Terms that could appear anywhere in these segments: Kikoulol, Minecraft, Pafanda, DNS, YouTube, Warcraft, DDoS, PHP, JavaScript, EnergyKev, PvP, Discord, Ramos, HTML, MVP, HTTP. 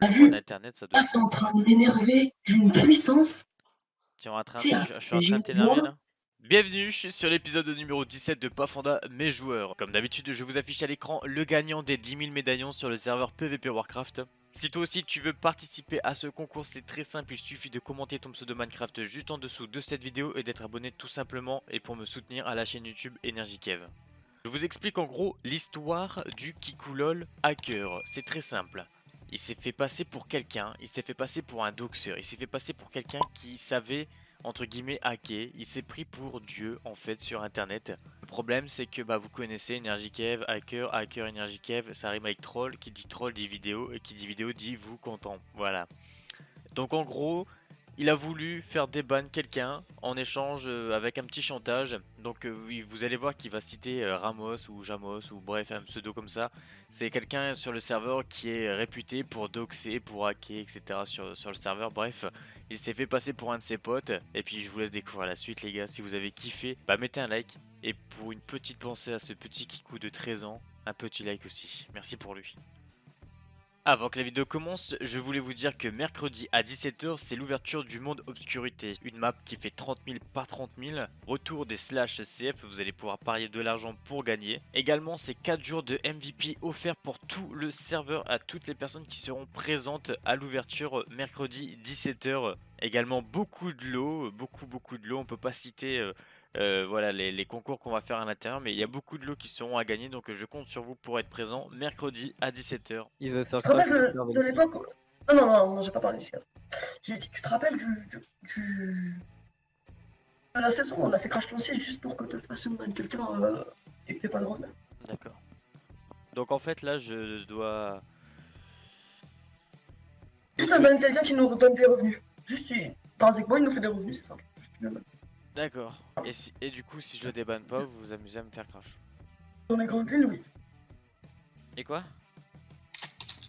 T'as vu, internet, ça doit... là c'est en train de m'énerver d'une puissance. Tu es en train de... Je suis en train de t'énerver là. Bienvenue sur l'épisode numéro 17 de Pafanda, mes joueurs. Comme d'habitude, je vous affiche à l'écran le gagnant des 10 000 médaillons sur le serveur PVP Warcraft. Si toi aussi tu veux participer à ce concours, c'est très simple, il suffit de commenter ton pseudo Minecraft juste en dessous de cette vidéo et d'être abonné tout simplement, et pour me soutenir à la chaîne YouTube EnergyKev. Je vous explique en gros l'histoire du Kikoulol hacker, c'est très simple. Il s'est fait passer pour quelqu'un, il s'est fait passer pour un doxeur, il s'est fait passer pour quelqu'un qui savait... entre guillemets hacké, il s'est pris pour Dieu en fait sur internet. Le problème c'est que bah, vous connaissez EnergyKev, hacker EnergyKev, ça rime avec troll, qui dit troll dit vidéo, et qui dit vidéo dit vous content, voilà. Donc en gros, il a voulu faire déban quelqu'un en échange avec un petit chantage. Donc vous allez voir qu'il va citer Ramos ou Jamos ou bref un pseudo comme ça. C'est quelqu'un sur le serveur qui est réputé pour doxer, pour hacker, etc. sur le serveur. Bref, il s'est fait passer pour un de ses potes. Et puis je vous laisse découvrir la suite les gars. Si vous avez kiffé, bah mettez un like. Et pour une petite pensée à ce petit Kikou de 13 ans, un petit like aussi. Merci pour lui. Avant que la vidéo commence, je voulais vous dire que mercredi à 17 h, c'est l'ouverture du monde obscurité. Une map qui fait 30 000 par 30 000. Retour des slash CF, vous allez pouvoir parier de l'argent pour gagner. Également, c'est 4 jours de MVP offerts pour tout le serveur à toutes les personnes qui seront présentes à l'ouverture mercredi 17 h. Également, beaucoup de lots, beaucoup de lots. On peut pas citer... voilà les concours qu'on va faire à l'intérieur, mais il y a beaucoup de lots qui seront à gagner, donc je compte sur vous pour être présent mercredi à 17 h. Il veut faire quoi? De l'époque... Non, j'ai pas parlé du serveur. Tu te rappelles de la saison où on a fait crash ton ciel juste pour que tu fasses une bonne quelqu'un et que t'aies pas le droit de... D'accord. Donc en fait là je dois... Juste le ban quelqu'un qui nous redonne des revenus. Juste basiquement il nous fait des revenus, c'est simple. D'accord. Et du coup, si je débanne pas, vous vous amusez à me faire crash. Dans les grandes lignes, oui. Et quoi?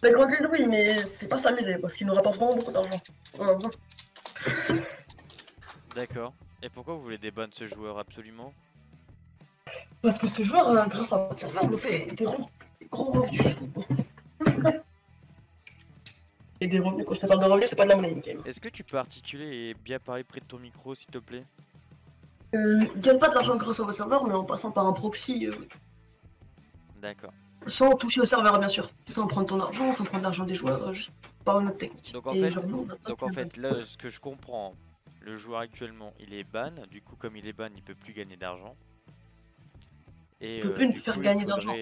Dans les grandes lignes, oui, mais c'est pas s'amuser, parce qu'il nous rapporte vraiment beaucoup d'argent. D'accord. Et pourquoi vous voulez débanne ce joueur absolument? Parce que ce joueur, grâce à votre serveur, nous fait des gros revenus. Et des revenus, quand je te parle de revenus, c'est pas de la monnaie, nickel. Est-ce que tu peux articuler et bien parler près de ton micro, s'il te plaît? Il gagne pas de l'argent grâce au serveur, mais en passant par un proxy. D'accord. Sans toucher au serveur, bien sûr. Sans prendre ton argent, sans prendre l'argent des joueurs, juste par notre technique. Donc en fait, là, ce que je comprends, le joueur actuellement, il est ban. Du coup, comme il est ban, il peut plus gagner d'argent. Il peut plus nous faire gagner d'argent.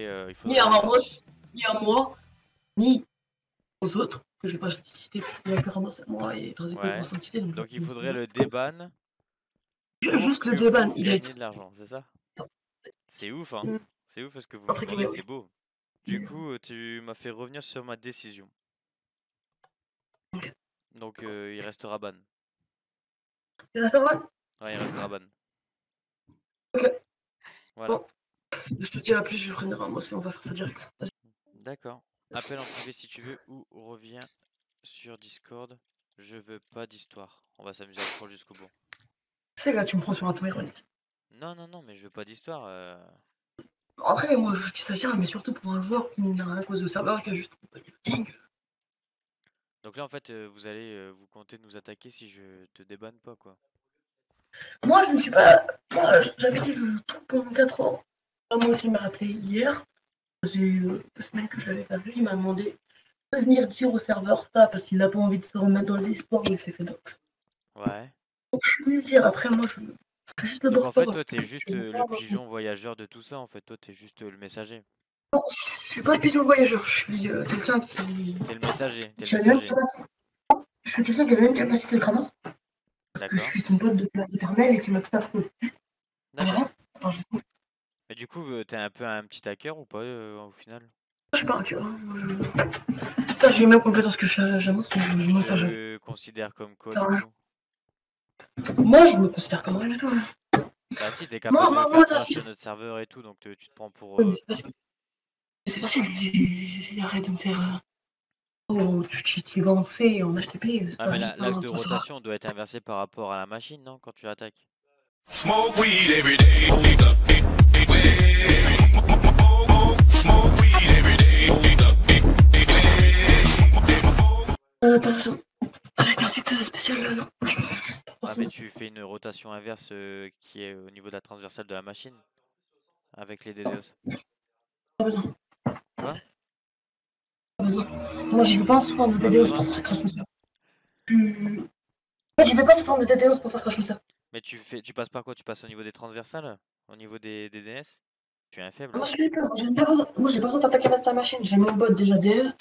Ni à Ramos, ni à moi, ni aux autres. Que je vais pas citer parce qu'il y a que Ramos à moi et très énormément quantité. Donc il faudrait le déban. Juste le déban, il a gagné de l'argent, c'est ça? C'est ouf, hein? C'est ouf parce que vous me demandez, c'est beau. Du coup, tu m'as fait revenir sur ma décision. Donc, il restera ban. Il restera ban? Ouais, il restera ban. Ok. Voilà. Bon. Je te dis à plus, je vais prendre Ramos et on va faire ça direct. D'accord. Appelle en privé si tu veux ou reviens sur Discord. Je veux pas d'histoire. On va s'amuser à le prendre jusqu'au bout. Tu sais, là, tu me prends sur un ton ironique. Non, mais je veux pas d'histoire. Après, moi, je dis ça sert, mais surtout pour un joueur qui n'a rien à cause de serveur, qui a juste un ding. Donc là, en fait, vous allez vous compter nous attaquer si je te débanne pas, quoi. Moi, je ne suis pas... Moi, j'avais dit tout pendant 4 ans. Moi aussi, il m'a rappelé hier. J'ai eu 2 semaines que je l'avais pas vu. Il m'a demandé de venir dire au serveur ça, parce qu'il n'a pas envie de se remettre dans l'histoire où il s'est fait dox. Ouais. Donc, je veux dire, après moi je fais juste le droit. En fait, toi t'es juste le pigeon voyageur de tout ça, en fait, toi t'es juste le messager. Non, je suis pas le pigeon voyageur, je suis quelqu'un qui... T'es le messager, t'es le messager. Je suis quelqu'un qui a la même capacité que Ramos. Parce que je suis son pote de la éternelle et qui m'a tout à fait. D'accord. Mais du coup, t'es un peu un petit hacker ou pas au final? Je suis pas un hacker, hein. Ça, j'ai les mêmes compétences que Jamos, mais je suis messager. Tu le considères comme quoi? Moi je me considère comme rien du tout. Bah si, t'es capable de faire cracher notre serveur et tout, donc tu te prends pour... Oui, c'est facile, arrête de me faire... Oh, tu vas en C, en HTTP... Ah mais l'axe de rotation doit être inversé par rapport à la machine, non? Quand tu attaques. Intéressant. Avec ensuite spécial, non. Ah mais tu fais une rotation inverse qui est au niveau de la transversale de la machine avec les DDoS. Pas besoin. Quoi? Pas besoin. Moi j'y vais pas sous forme de DDoS pour faire crash monster. Moi j'y vais pas sous forme de DDoS pour faire crash monster. Mais tu passes par quoi? Tu passes au niveau des transversales? Au niveau des DNS? Tu es un faible. Moi j'ai pas besoin d'attaquer ta machine, j'ai mon bot déjà DE.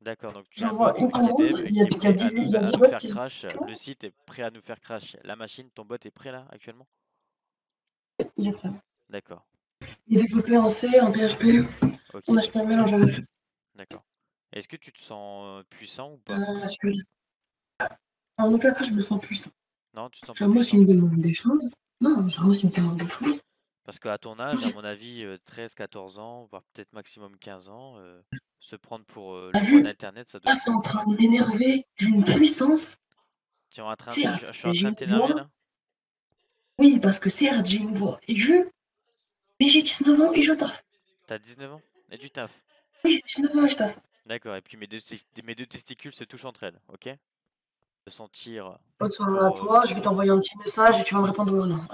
D'accord, donc tu vois une commande, il y a 10 bots qui... Crash. Le site est prêt à nous faire crash. La machine, ton bot est prêt là, actuellement? Il est prêt. D'accord. Il est développé en C, en PHP, en HTML, en JavaScript. D'accord. Est-ce que tu te sens puissant ou pas? En aucun cas, je me sens puissant. Non, tu te sens pas puissant. Moi, s'il me demande des choses... Non, vraiment, s'il me demande des choses... Parce qu'à ton âge, à mon avis, 13-14 ans, voire peut-être maximum 15 ans, se prendre pour le internet, ça doit... Ah, c'est en train de m'énerver d'une puissance. Tu es en train de t'énerver là? Oui, parce que certes, j'ai une voix et j'ai 19 ans et je taffe. T'as 19 ans et tu taffes? Oui, j'ai 19 ans et je taffe. D'accord, et puis mes deux testicules se touchent entre elles, ok? De sentir... Bonne soirée à toi, je vais t'envoyer un petit message et tu vas me répondre ou non.